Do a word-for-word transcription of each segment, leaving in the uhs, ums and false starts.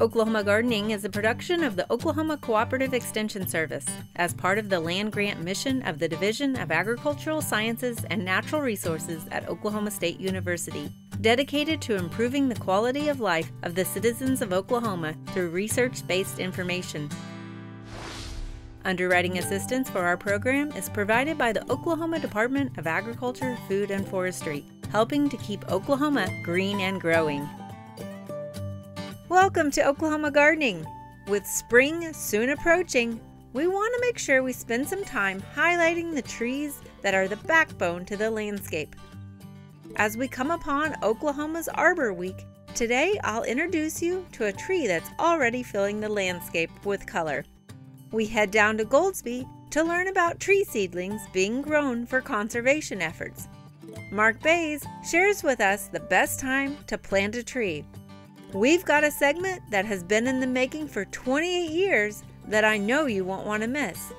Oklahoma Gardening is a production of the Oklahoma Cooperative Extension Service as part of the land grant mission of the Division of Agricultural Sciences and Natural Resources at Oklahoma State University, dedicated to improving the quality of life of the citizens of Oklahoma through research-based information. Underwriting assistance for our program is provided by the Oklahoma Department of Agriculture, Food and Forestry, helping to keep Oklahoma green and growing. Welcome to Oklahoma Gardening! With spring soon approaching, we want to make sure we spend some time highlighting the trees that are the backbone to the landscape. As we come upon Oklahoma's Arbor Week, today I'll introduce you to a tree that's already filling the landscape with color. We head down to Goldsby to learn about tree seedlings being grown for conservation efforts. Mark Bays shares with us the best time to plant a tree. We've got a segment that has been in the making for twenty-eight years that I know you won't want to miss.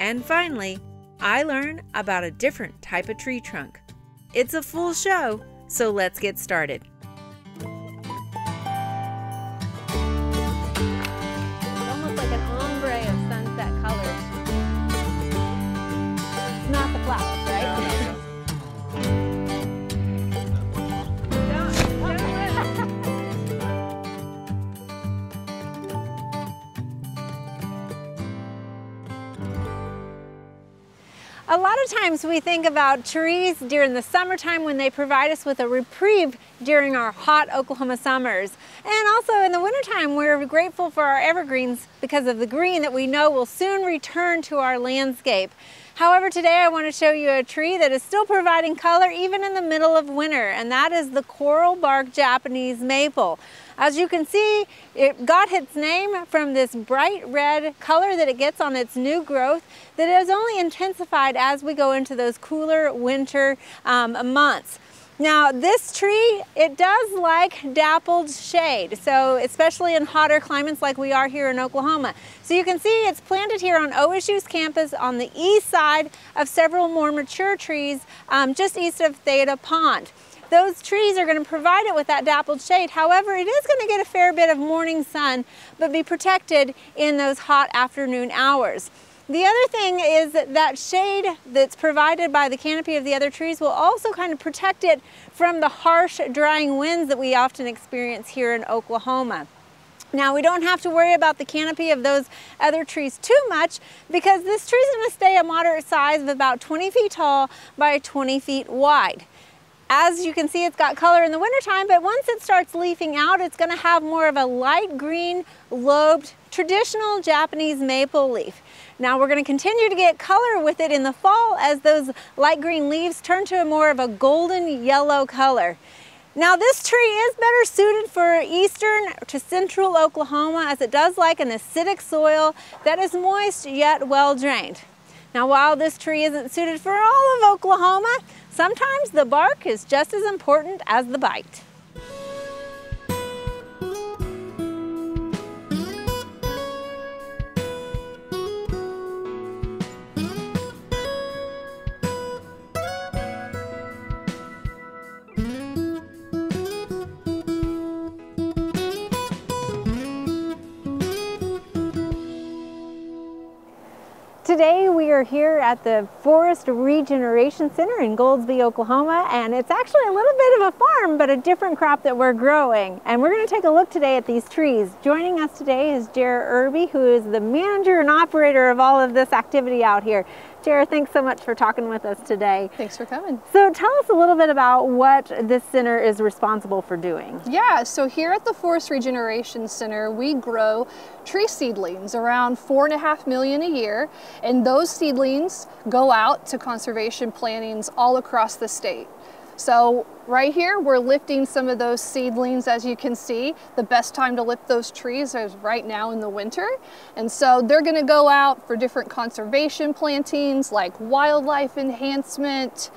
And finally, I learn about a different type of tree trunk. It's a full show, so let's get started. Almost like an ombre of sunset colors. It's not the flowers. A lot of times we think about trees during the summertime when they provide us with a reprieve during our hot Oklahoma summers. And also in the wintertime, we're grateful for our evergreens because of the green that we know will soon return to our landscape. However, today I want to show you a tree that is still providing color even in the middle of winter, and that is the Coral Bark Japanese Maple. As you can see, it got its name from this bright red color that it gets on its new growth that is only intensified as we go into those cooler winter um, months. Now this tree, it does like dappled shade, so especially in hotter climates like we are here in Oklahoma. So you can see it's planted here on O S U's campus on the east side of several more mature trees um, just east of Theta Pond. Those trees are going to provide it with that dappled shade. However, it is going to get a fair bit of morning sun, but be protected in those hot afternoon hours. The other thing is that that shade that's provided by the canopy of the other trees will also kind of protect it from the harsh drying winds that we often experience here in Oklahoma. Now we don't have to worry about the canopy of those other trees too much because this tree is going to stay a moderate size of about twenty feet tall by twenty feet wide. As you can see, it's got color in the wintertime, but once it starts leafing out, it's going to have more of a light green lobed traditional Japanese maple leaf. Now we're going to continue to get color with it in the fall as those light green leaves turn to a more of a golden yellow color. Now this tree is better suited for eastern to central Oklahoma as it does like an acidic soil that is moist yet well drained. Now while this tree isn't suited for all of Oklahoma, sometimes the bark is just as important as the bite. Today we are here at the Forest Regeneration Center in Goldsby, Oklahoma, and it's actually a little bit of a farm, but a different crop that we're growing. And we're going to take a look today at these trees. Joining us today is Jerí Irby, who is the manager and operator of all of this activity out here. Jerí, thanks so much for talking with us today. Thanks for coming. So tell us a little bit about what this center is responsible for doing. Yeah, so here at the Forest Regeneration Center, we grow tree seedlings around four and a half million a year, and those seedlings go out to conservation plantings all across the state. So right here, we're lifting some of those seedlings. As you can see, the best time to lift those trees is right now in the winter. And so they're gonna go out for different conservation plantings like wildlife enhancement,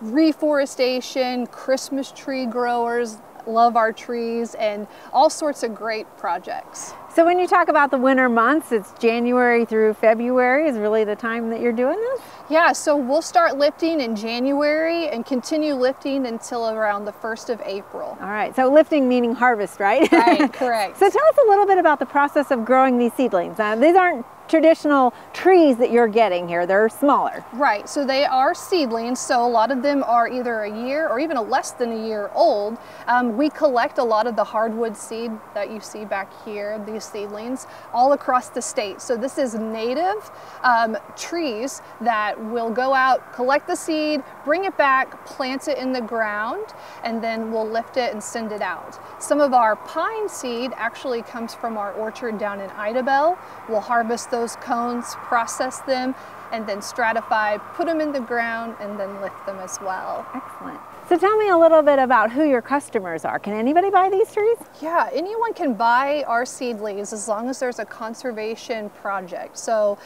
reforestation, Christmas tree growers love our trees, and all sorts of great projects. So when you talk about the winter months, it's January through February is really the time that you're doing this? Yeah, so we'll start lifting in January and continue lifting until around the first of April. All right, so lifting meaning harvest, right? Right, correct. So tell us a little bit about the process of growing these seedlings. Now, these aren't traditional trees that you're getting here, they're smaller. Right, so they are seedlings, so a lot of them are either a year or even a less than a year old. Um, we collect a lot of the hardwood seed that you see back here, these seedlings, all across the state. So this is native um, trees that will go out, collect the seed, bring it back, plant it in the ground, and then we'll lift it and send it out. Some of our pine seed actually comes from our orchard down in Idabel. We'll harvest the those cones, process them, and then stratify, put them in the ground, and then lift them as well. Excellent. So tell me a little bit about who your customers are. Can anybody buy these trees? Yeah, anyone can buy our seedlings as long as there's a conservation project. So,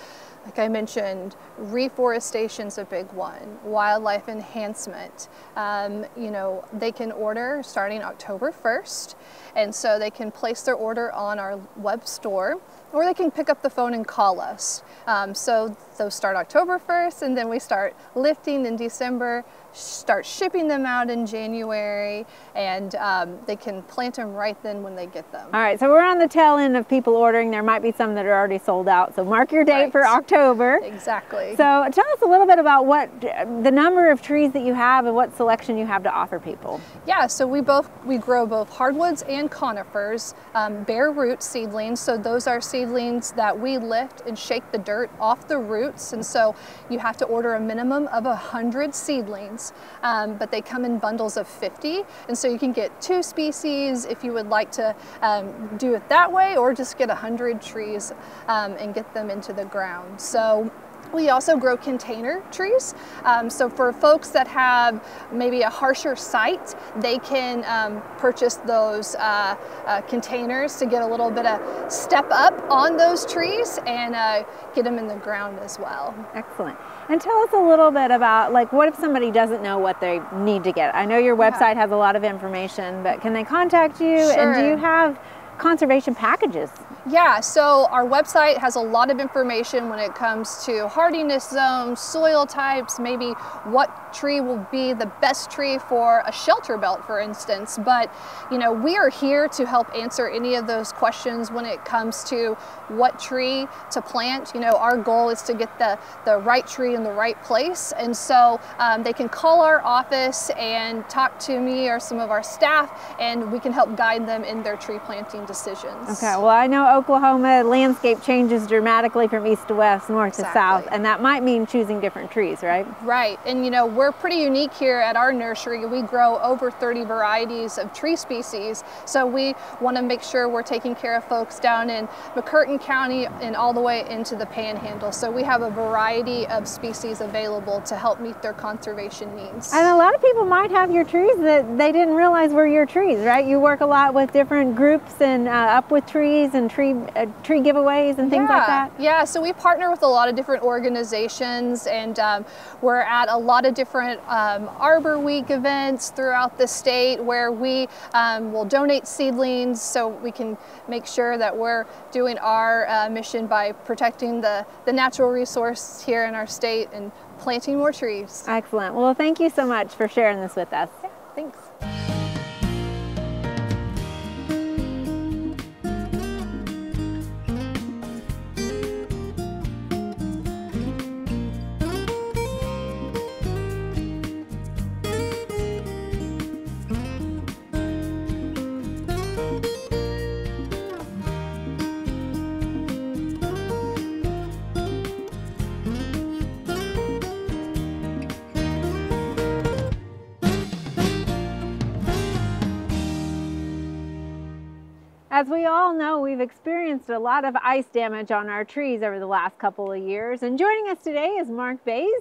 like I mentioned, reforestation's a big one, wildlife enhancement. Um, you know, they can order starting October first, and so they can place their order on our web store, or they can pick up the phone and call us. Um, so those start October first, and then we start lifting in December, start shipping them out in January, and um, they can plant them right then when they get them. All right, so we're on the tail end of people ordering. There might be some that are already sold out, so mark your date right. for October. Exactly. So tell us a little bit about what the number of trees that you have and what selection you have to offer people. Yeah, so we both we grow both hardwoods and conifers, um, bare root seedlings. So those are seedlings that we lift and shake the dirt off the roots, and so you have to order a minimum of a hundred seedlings. Um, but they come in bundles of fifty, and so you can get two species if you would like to um, do it that way, or just get a hundred trees um, and get them into the ground. So we also grow container trees. Um, so for folks that have maybe a harsher site, they can um, purchase those uh, uh, containers to get a little bit of step up on those trees and uh, get them in the ground as well. Excellent. And tell us a little bit about, like, what if somebody doesn't know what they need to get? I know your website yeah. has a lot of information, but can they contact you? Sure. And do you have conservation packages? Yeah, so our website has a lot of information when it comes to hardiness zones, soil types, maybe what tree will be the best tree for a shelter belt, for instance. But, you know, we are here to help answer any of those questions when it comes to what tree to plant. You know, our goal is to get the, the right tree in the right place. And so um, they can call our office and talk to me or some of our staff, and we can help guide them in their tree planting decisions. Okay, well, I know Oklahoma landscape changes dramatically from east to west, north exactly. to south, and that might mean choosing different trees, right? Right, and you know, we're pretty unique here at our nursery. We grow over thirty varieties of tree species, so we want to make sure we're taking care of folks down in McCurtain County and all the way into the Panhandle. So we have a variety of species available to help meet their conservation needs. And a lot of people might have your trees that they didn't realize were your trees, right? You work a lot with different groups and uh, up with trees and tree uh, tree giveaways and things yeah. like that? Yeah, so we partner with a lot of different organizations, and um, we're at a lot of different um, Arbor Week events throughout the state where we um, will donate seedlings so we can make sure that we're doing our uh, mission by protecting the, the natural resource here in our state and planting more trees. Excellent. Well, thank you so much for sharing this with us. Yeah, thanks. As we all know, we've experienced a lot of ice damage on our trees over the last couple of years. And joining us today is Mark Bays,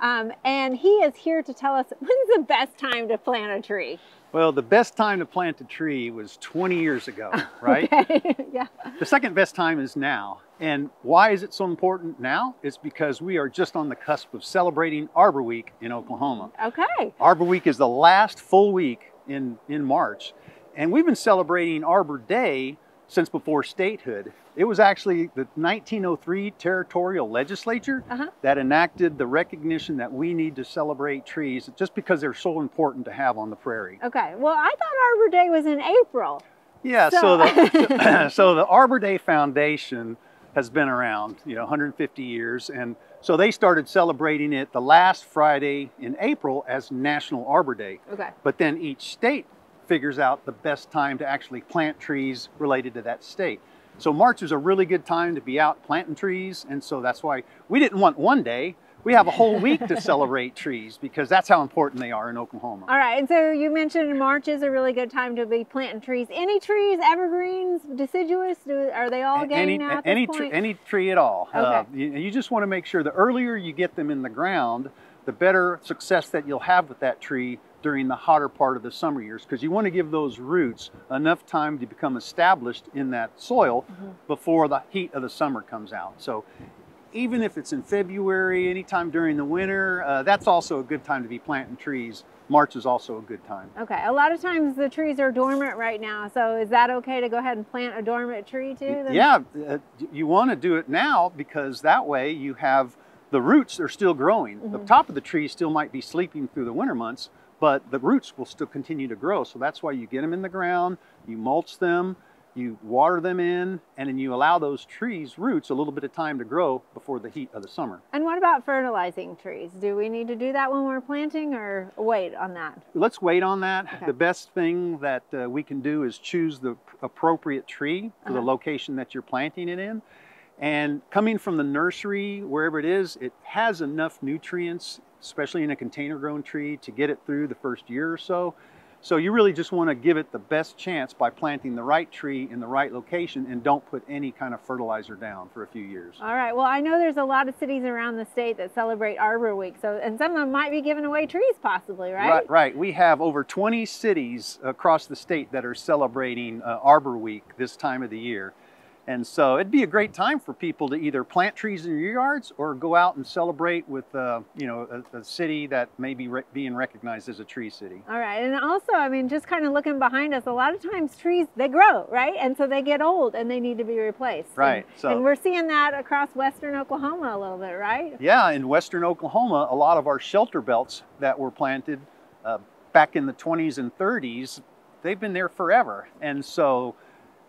um, and he is here to tell us when's the best time to plant a tree. Well, the best time to plant a tree was twenty years ago, right? Okay. Yeah. The second best time is now. And why is it so important now? It's because we are just on the cusp of celebrating Arbor Week in Oklahoma. Okay. Arbor Week is the last full week in, in March. And we've been celebrating Arbor Day since before statehood. It was actually the nineteen oh three territorial legislature uh-huh. that enacted the recognition that we need to celebrate trees just because they're so important to have on the prairie. Okay, well, I thought Arbor Day was in April. Yeah, so, so, the, so the Arbor Day Foundation has been around, you know, one hundred fifty years. And so they started celebrating it the last Friday in April as National Arbor Day. Okay. But then each state figures out the best time to actually plant trees related to that state. So March is a really good time to be out planting trees. And so that's why we didn't want one day. We have a whole week to celebrate trees because that's how important they are in Oklahoma. All right, and so you mentioned March is a really good time to be planting trees. Any trees, evergreens, deciduous, do, are they all getting now at this point? Any tree at all. Okay. Uh, you, you just want to make sure the earlier you get them in the ground, the better success that you'll have with that tree during the hotter part of the summer years, because you want to give those roots enough time to become established in that soil mm-hmm. before the heat of the summer comes out. So, even if it's in February, anytime during the winter, uh, that's also a good time to be planting trees. March is also a good time. Okay, a lot of times the trees are dormant right now, so is that okay to go ahead and plant a dormant tree too? Then? Yeah, uh, you want to do it now because that way you have the roots are still growing. Mm-hmm. The top of the tree still might be sleeping through the winter months, but the roots will still continue to grow. So that's why you get them in the ground, you mulch them, you water them in, and then you allow those trees' roots a little bit of time to grow before the heat of the summer. And what about fertilizing trees? Do we need to do that when we're planting or wait on that? Let's wait on that. Okay. The best thing that uh, we can do is choose the appropriate tree for uh-huh. the location that you're planting it in. And coming from the nursery, wherever it is, it has enough nutrients, especially in a container-grown tree, to get it through the first year or so. So you really just want to give it the best chance by planting the right tree in the right location, and don't put any kind of fertilizer down for a few years. All right. Well, I know there's a lot of cities around the state that celebrate Arbor Week, so and some of them might be giving away trees possibly, right? Right. Right. We have over twenty cities across the state that are celebrating uh, Arbor Week this time of the year. And so it'd be a great time for people to either plant trees in your yards or go out and celebrate with, uh, you know, a, a city that may be re being recognized as a tree city. All right. And also, I mean, just kind of looking behind us, a lot of times trees, they grow, right? And so they get old and they need to be replaced. Right. And, so, and we're seeing that across western Oklahoma a little bit, right? Yeah. In western Oklahoma, a lot of our shelter belts that were planted uh, back in the twenties and thirties, they've been there forever. And so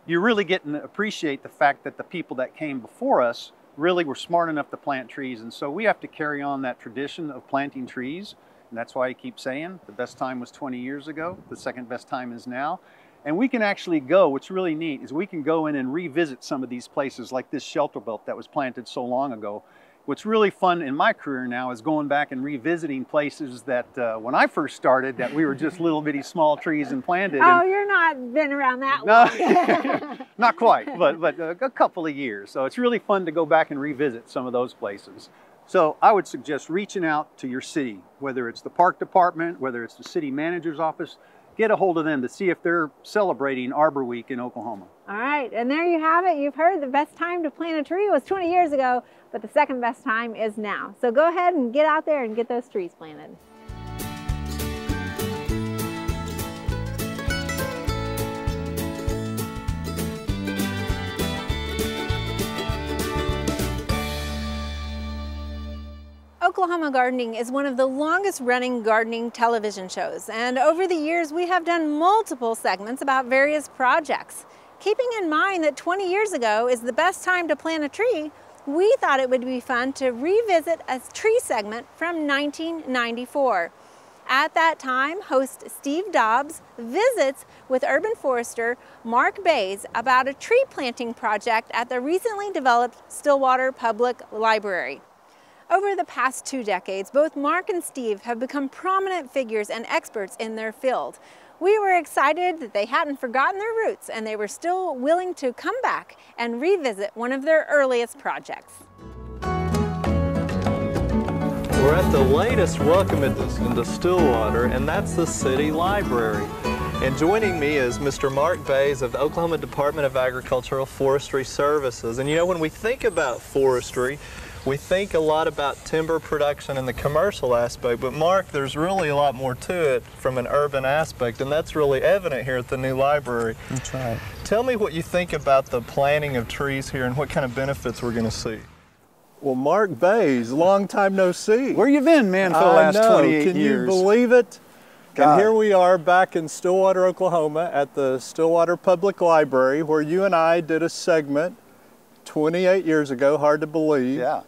you really get to appreciate the fact that the people that came before us really were smart enough to plant trees. And so we have to carry on that tradition of planting trees. And that's why I keep saying the best time was twenty years ago. The second best time is now. And we can actually go, what's really neat is we can go in and revisit some of these places like this shelter belt that was planted so long ago. What's really fun in my career now is going back and revisiting places that uh, when I first started that we were just little bitty small trees and planted. Oh, and, you're not been around that long. No, not quite, but, but a couple of years. So it's really fun to go back and revisit some of those places. So I would suggest reaching out to your city, whether it's the park department, whether it's the city manager's office, get a hold of them to see if they're celebrating Arbor Week in Oklahoma. All right, and there you have it. You've heard the best time to plant a tree was twenty years ago, but the second best time is now. So go ahead and get out there and get those trees planted. Oklahoma Gardening is one of the longest running gardening television shows, and over the years we have done multiple segments about various projects. Keeping in mind that twenty years ago is the best time to plant a tree, we thought it would be fun to revisit a tree segment from nineteen ninety-four. At that time, host Steve Dobbs visits with urban forester Mark Bays about a tree planting project at the recently developed Stillwater Public Library. Over the past two decades, both Mark and Steve have become prominent figures and experts in their field. We were excited that they hadn't forgotten their roots and they were still willing to come back and revisit one of their earliest projects. We're at the latest welcome into Stillwater, and that's the city library. And joining me is Mister Mark Bays of the Oklahoma Department of Agricultural Forestry Services. And you know, when we think about forestry, We think a lot about timber production and the commercial aspect, but Mark, there's really a lot more to it from an urban aspect, and that's really evident here at the new library. That's right. Tell me what you think about the planting of trees here and what kind of benefits we're going to see. Well, Mark Bays, long time no see. Where you been, man, for the last I know. twenty-eight Can years? Can you believe it? God. And here we are back in Stillwater, Oklahoma at the Stillwater Public Library where you and I did a segment twenty-eight years ago, hard to believe. Yeah.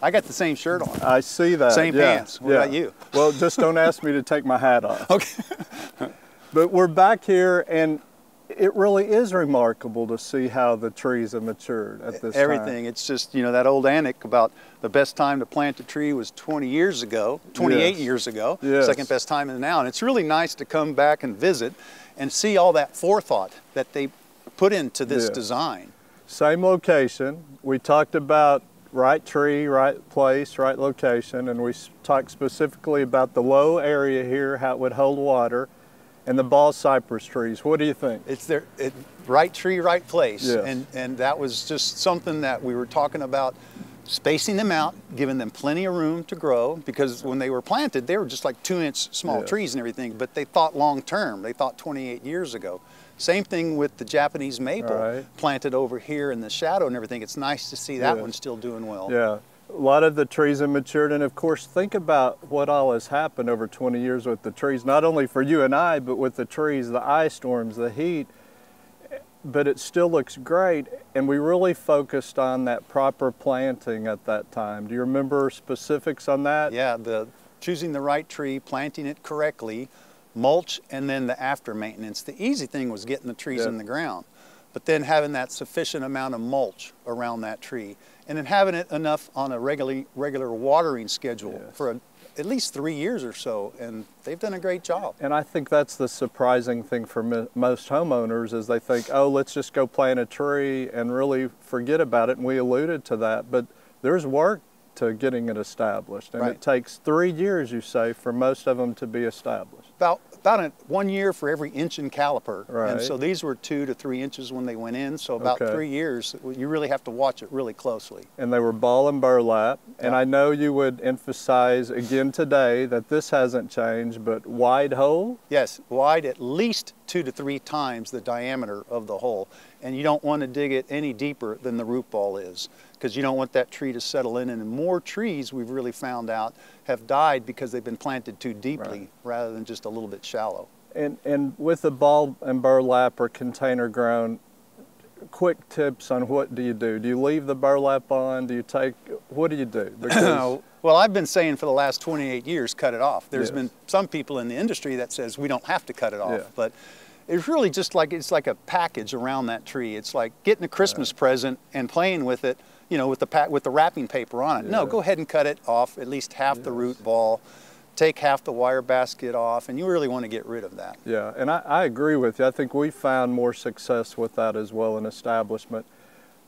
I got the same shirt on. I see that. Same yeah. pants. What yeah. about you? Well, just don't ask me to take my hat off. Okay. But we're back here, and it really is remarkable to see how the trees have matured at this Everything. time. Everything. It's just, you know, that old anecdote about the best time to plant a tree was twenty years ago, twenty-eight yes. years ago, yes. second best time is now. And it's really nice to come back and visit and see all that forethought that they put into this yes. design. Same location. We talked about right tree, right place, right location, and we talked specifically about the low area here, how it would hold water, and the bald cypress trees. What do you think? It's their it, right tree, right place, yes. and and that was just something that we were talking about, spacing them out, giving them plenty of room to grow, because when they were planted, they were just like two-inch small yes. trees and everything, but they thought long-term. They thought twenty-eight years ago. Same thing with the Japanese maple right. planted over here in the shadow and everything. It's nice to see that yeah. one still doing well. Yeah, a lot of the trees have matured, and of course think about what all has happened over twenty years with the trees, not only for you and I, but with the trees, the ice storms, the heat, but it still looks great, and we really focused on that proper planting at that time. Do you remember specifics on that? Yeah, the choosing the right tree, planting it correctly, mulch, and then the after maintenance. The easy thing was getting the trees yeah. in the ground, but then having that sufficient amount of mulch around that tree, and then having it enough on a regularly regular watering schedule yes. for a, at least three years or so, and they've done a great job. And I think that's the surprising thing for most homeowners is they think, oh, let's just go plant a tree and really forget about it, and we alluded to that, but there's work to getting it established, and right. it takes three years, you say, for most of them to be established. About about a, one year for every inch in caliper, right. and so these were two to three inches when they went in, so about okay. three years, you really have to watch it really closely. And they were ball and burlap, yeah. and I know you would emphasize again today that this hasn't changed, but wide hole? Yes, wide at least two to three times the diameter of the hole, and you don't want to dig it any deeper than the root ball is, because you don't want that tree to settle in. And more trees we've really found out have died because they've been planted too deeply right. rather than just a little bit shallow. And, and with the bulb and burlap or container grown, quick tips on what do you do? Do you leave the burlap on? Do you take, what do you do? Because well, I've been saying for the last twenty-eight years, cut it off. There's yes. been some people in the industry that says we don't have to cut it off, yeah. but it's really just like, it's like a package around that tree. It's like getting a Christmas right. present and playing with it, you know, with the pack, with the wrapping paper on it. Yeah. No, go ahead and cut it off, at least half yes. the root ball, take half the wire basket off, and you really want to get rid of that. Yeah, and I, I agree with you. I think we found more success with that as well in establishment.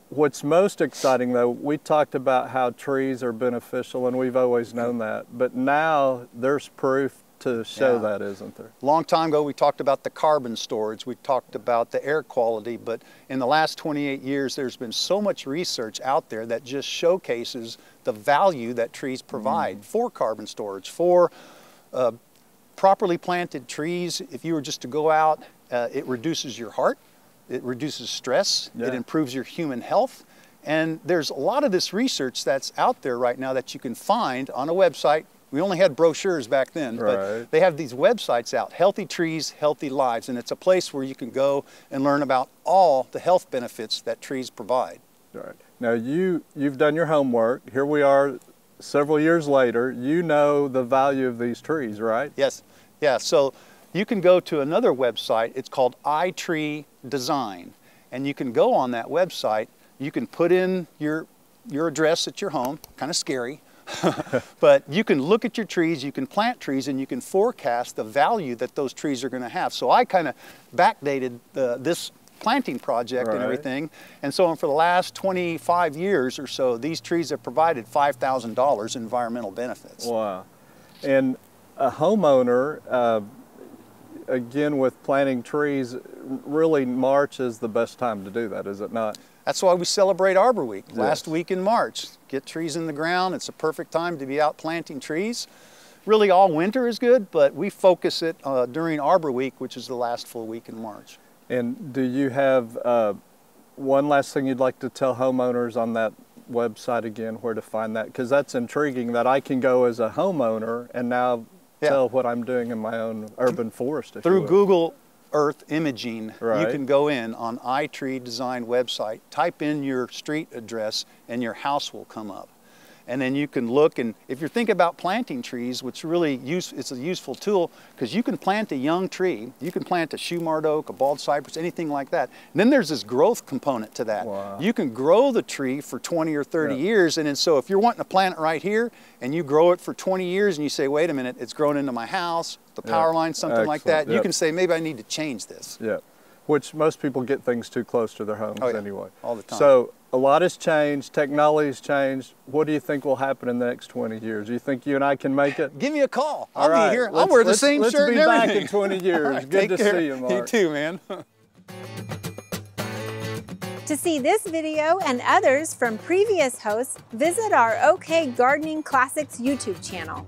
What's most exciting though, we talked about how trees are beneficial, and we've always known that, but now there's proof to show yeah. that, isn't there? Long time ago, we talked about the carbon storage, we talked about the air quality, but in the last twenty-eight years, there's been so much research out there that just showcases the value that trees provide mm. for carbon storage, for uh, properly planted trees. If you were just to go out, uh, it reduces your heart, it reduces stress, yeah. it improves your human health. And there's a lot of this research that's out there right now that you can find on a website. We only had brochures back then, right. but they have these websites out, Healthy Trees, Healthy Lives, and it's a place where you can go and learn about all the health benefits that trees provide. All right. Now, you, you've done your homework. Here we are several years later. You know the value of these trees, right? Yes. Yeah, so you can go to another website. It's called iTree Design, and you can go on that website. You can put in your, your address at your home, kind of scary, but you can look at your trees, you can plant trees, and you can forecast the value that those trees are going to have. So I kind of backdated the, this planting project right. and everything, and so on. For the last twenty-five years or so, these trees have provided five thousand dollars environmental benefits. Wow. And a homeowner, uh, again with planting trees, really March is the best time to do that, is it not? That's why we celebrate Arbor Week, yes. last week in March. Get trees in the ground. It's a perfect time to be out planting trees. Really all winter is good, but we focus it uh, during Arbor Week, which is the last full week in March. And do you have uh, one last thing you'd like to tell homeowners on that website again, where to find that? Because that's intriguing that I can go as a homeowner and now yeah. tell what I'm doing in my own urban forest. If Through Google Earth imaging, right. you can go in on iTree Design website, type in your street address, and your house will come up. And then you can look, and if you're thinking about planting trees, which really use, it's a useful tool, because you can plant a young tree. You can plant a shumard oak, a bald cypress, anything like that. And then there's this growth component to that. Wow. You can grow the tree for twenty or thirty yeah. years, and then so if you're wanting to plant it right here, and you grow it for twenty years, and you say, wait a minute, it's grown into my house, the power yeah. line, something Excellent. Like that, yep. you can say, maybe I need to change this. Yeah, which most people get things too close to their homes oh, yeah. anyway. All the time. So, a lot has changed, technology's changed. What do you think will happen in the next twenty years? Do you think you and I can make it? Give me a call. I'll right, be here. I'll wear the same let's shirt and everything. Let's be back in twenty years. Right, Good to care. See you, Mark. You too, man. To see this video and others from previous hosts, visit our OK Gardening Classics YouTube channel.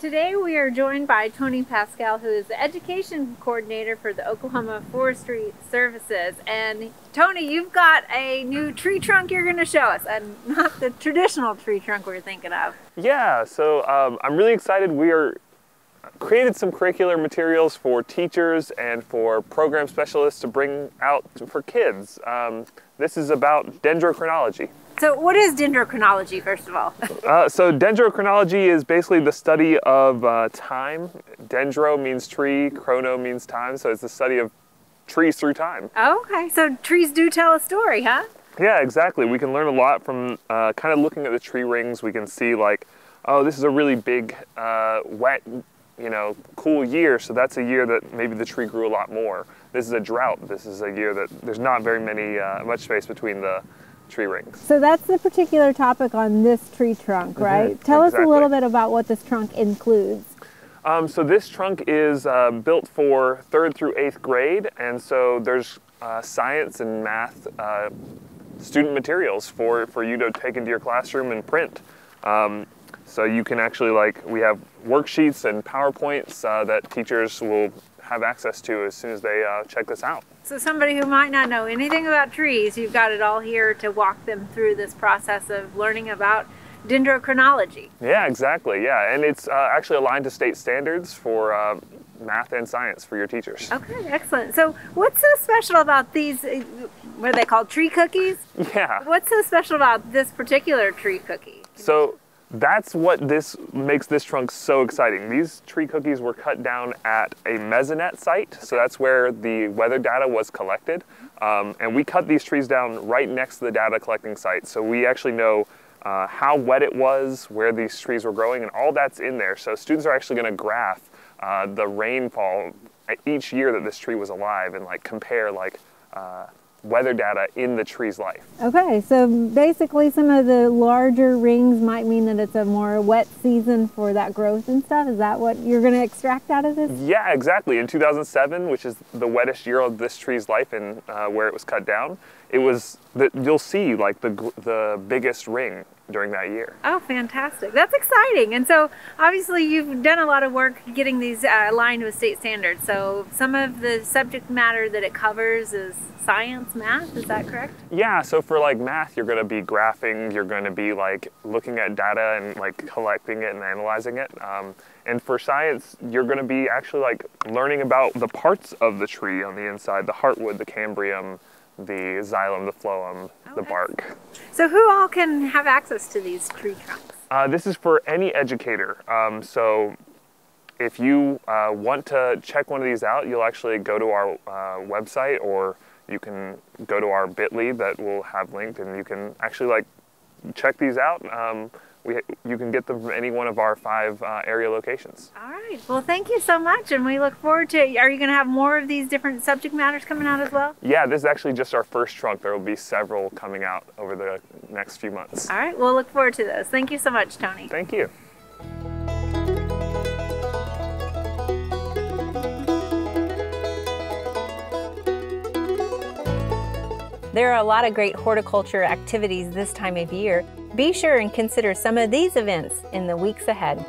Today we are joined by Tony Pascall, who is the Education Coordinator for the Oklahoma Forestry Services. And Tony, you've got a new tree trunk you're going to show us, and not the traditional tree trunk we're thinking of. Yeah, so um, I'm really excited. We are created some curricular materials for teachers and for program specialists to bring out for kids. Um, this is about dendrochronology. So what is dendrochronology, first of all? uh, so dendrochronology is basically the study of uh, time. Dendro means tree, chrono means time, so it's the study of trees through time. Oh, okay, so trees do tell a story, huh? Yeah, exactly. We can learn a lot from uh, kind of looking at the tree rings. We can see like, oh, this is a really big, uh, wet, you know, cool year, so that's a year that maybe the tree grew a lot more. This is a drought. This is a year that there's not very many, uh, much space between the tree rings. So that's the particular topic on this tree trunk, right? Mm-hmm. Tell exactly. us a little bit about what this trunk includes. Um, so this trunk is uh, built for third through eighth grade, and so there's uh, science and math uh, student materials for, for you to take into your classroom and print. Um, so you can actually, like, we have worksheets and PowerPoints uh, that teachers will have access to as soon as they uh, check this out. So somebody who might not know anything about trees, you've got it all here to walk them through this process of learning about dendrochronology. Yeah, exactly. Yeah, and it's uh, actually aligned to state standards for uh, math and science for your teachers. Okay, excellent. So what's so special about these, what are they called, tree cookies? Yeah. What's so special about this particular tree cookie? So that's what this makes this trunk so exciting. These tree cookies were cut down at a mesonet site, so that's where the weather data was collected. Um, and we cut these trees down right next to the data collecting site, so we actually know uh, how wet it was, where these trees were growing, and all that's in there. So students are actually going to graph uh, the rainfall each year that this tree was alive and like compare like uh, weather data in the tree's life. Okay, so basically some of the larger rings might mean that it's a more wet season for that growth and stuff. Is that what you're going to extract out of this? Yeah, exactly. In two thousand seven, which is the wettest year of this tree's life and uh, where it was cut down, it was that you'll see like the the biggest ring during that year. Oh, fantastic. That's exciting. And so obviously you've done a lot of work getting these uh, aligned with state standards. So some of the subject matter that it covers is science, math, is that correct? Yeah, so for like math, you're going to be graphing, you're going to be like looking at data and like collecting it and analyzing it. Um, and for science, you're going to be actually like learning about the parts of the tree on the inside, the heartwood, the cambium, the xylem, the phloem, oh, the bark. Excellent. So who all can have access to these tree trunks? Uh, this is for any educator. Um, so if you uh, want to check one of these out, you'll actually go to our uh, website, or you can go to our bit dot L Y that we'll have linked, and you can actually like check these out. Um, we, you can get them from any one of our five uh, area locations. All right. Well, thank you so much, and we look forward to it. Are you going to have more of these different subject matters coming out as well? Yeah, this is actually just our first trunk. There will be several coming out over the next few months. All right. We'll look forward to those. Thank you so much, Tony. Thank you. There are a lot of great horticulture activities this time of year. Be sure and consider some of these events in the weeks ahead.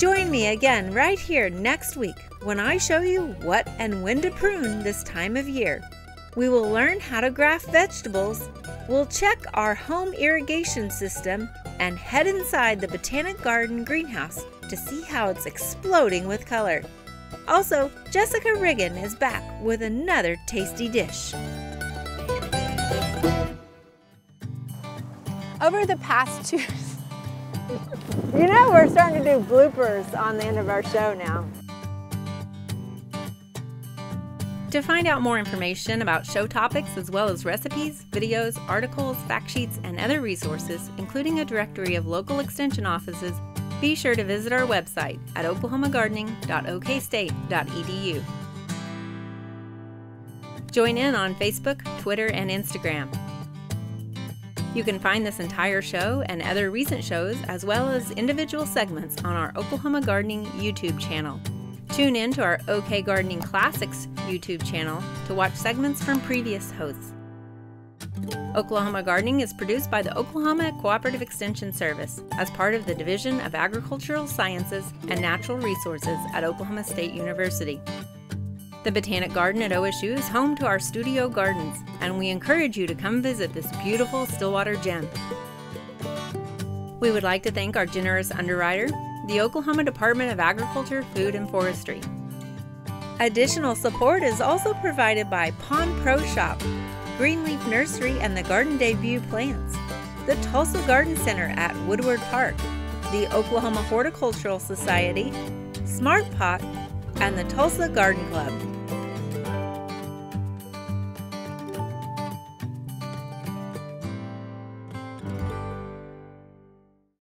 Join me again right here next week when I show you what and when to prune this time of year. We will learn how to graft vegetables, we'll check our home irrigation system, and head inside the Botanic Garden greenhouse to see how it's exploding with color. Also, Jessica Riggin is back with another tasty dish. Over the past two You know, we're starting to do bloopers on the end of our show now. To find out more information about show topics as well as recipes, videos, articles, fact sheets, and other resources, including a directory of local extension offices, be sure to visit our website at oklahoma gardening dot o k state dot e d u. Join in on Facebook, Twitter, and Instagram. You can find this entire show and other recent shows, as well as individual segments, on our Oklahoma Gardening YouTube channel. Tune in to our OK Gardening Classics YouTube channel to watch segments from previous hosts. Oklahoma Gardening is produced by the Oklahoma Cooperative Extension Service as part of the Division of Agricultural Sciences and Natural Resources at Oklahoma State University. The Botanic Garden at O S U is home to our studio gardens, and we encourage you to come visit this beautiful Stillwater gem. We would like to thank our generous underwriter, the Oklahoma Department of Agriculture, Food and Forestry. Additional support is also provided by Pond Pro Shop, Greenleaf Nursery and the Garden Debut Plants, the Tulsa Garden Center at Woodward Park, the Oklahoma Horticultural Society, Smart Pot, and the Tulsa Garden Club.